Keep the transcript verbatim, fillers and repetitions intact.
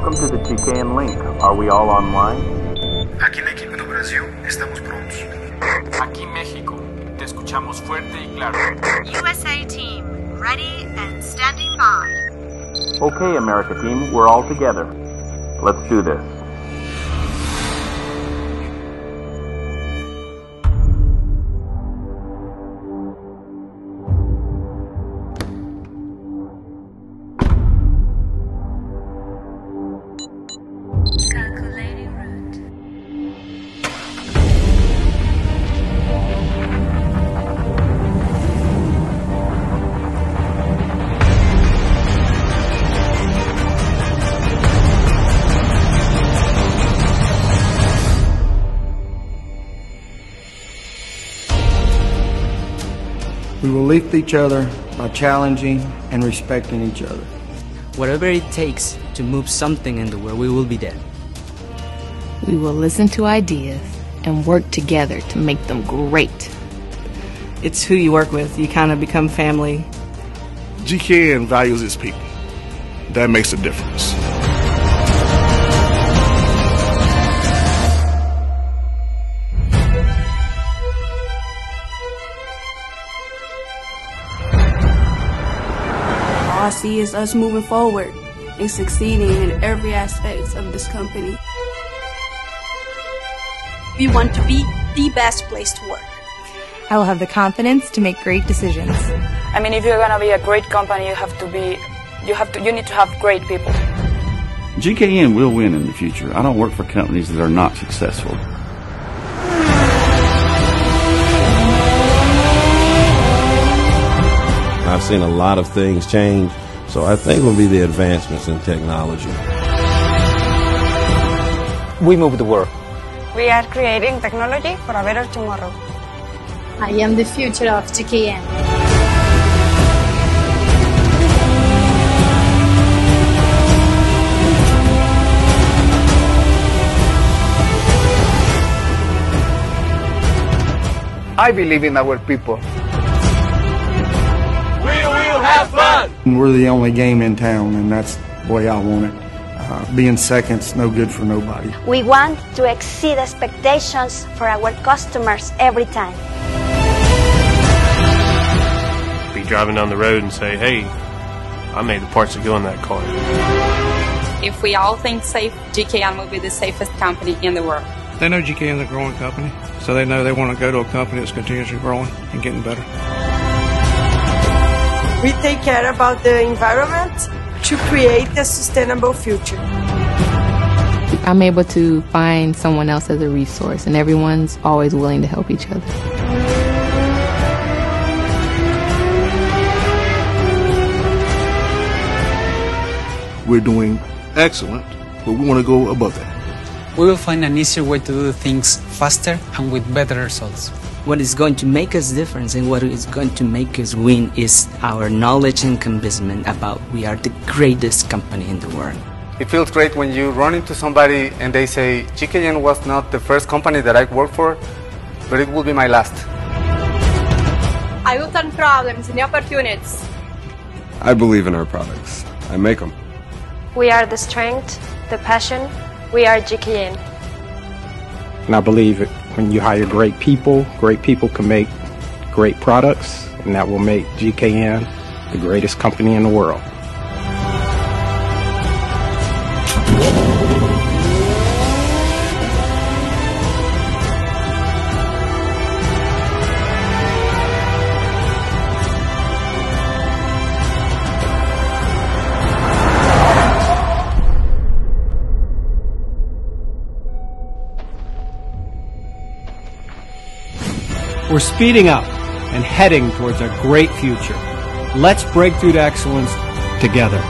Welcome to the G K N link. Are we all online? Aquí la equipe do Brasil, estamos prontos. Aquí México, te escuchamos fuerte y claro. U S A team, ready and standing by. Okay, America team, we're all together. Let's do this. We will lift each other by challenging and respecting each other. Whatever it takes to move something in the world, we will be there. We will listen to ideas and work together to make them great. It's who you work with. You kind of become family. G K N values its people. That makes a difference. All I see is us moving forward and succeeding in every aspect of this company. We want to be the best place to work. I will have the confidence to make great decisions. I mean, if you're gonna be a great company, you have to be, you have to, you need to have great people. G K N will win in the future. I don't work for companies that are not successful. I've seen a lot of things change, so I think it will be the advancements in technology. We move the world. We are creating technology for a better tomorrow. I am the future of G K N. I believe in our people. We're the only game in town, and that's the way I want it. Uh, being second's no good for nobody. We want to exceed expectations for our customers every time. Be driving down the road and say, hey, I made the parts that go in that car. If we all think safe, G K N will be the safest company in the world. They know G K N is a growing company, so they know they want to go to a company that's continuously growing and getting better. We take care about the environment to create a sustainable future. I'm able to find someone else as a resource, and everyone's always willing to help each other. We're doing excellent, but we want to go above that. We will find an easier way to do things faster and with better results. What is going to make us different and what is going to make us win is our knowledge and convincement about we are the greatest company in the world. It feels great when you run into somebody and they say, G K N was not the first company that I worked for, but it will be my last. I will turn problems into opportunities. I believe in our products. I make them. We are the strength, the passion. We are G K N. And I believe it. When you hire great people, great people can make great products, and that will make G K N the greatest company in the world. We're speeding up and heading towards a great future. Let's break through to excellence together.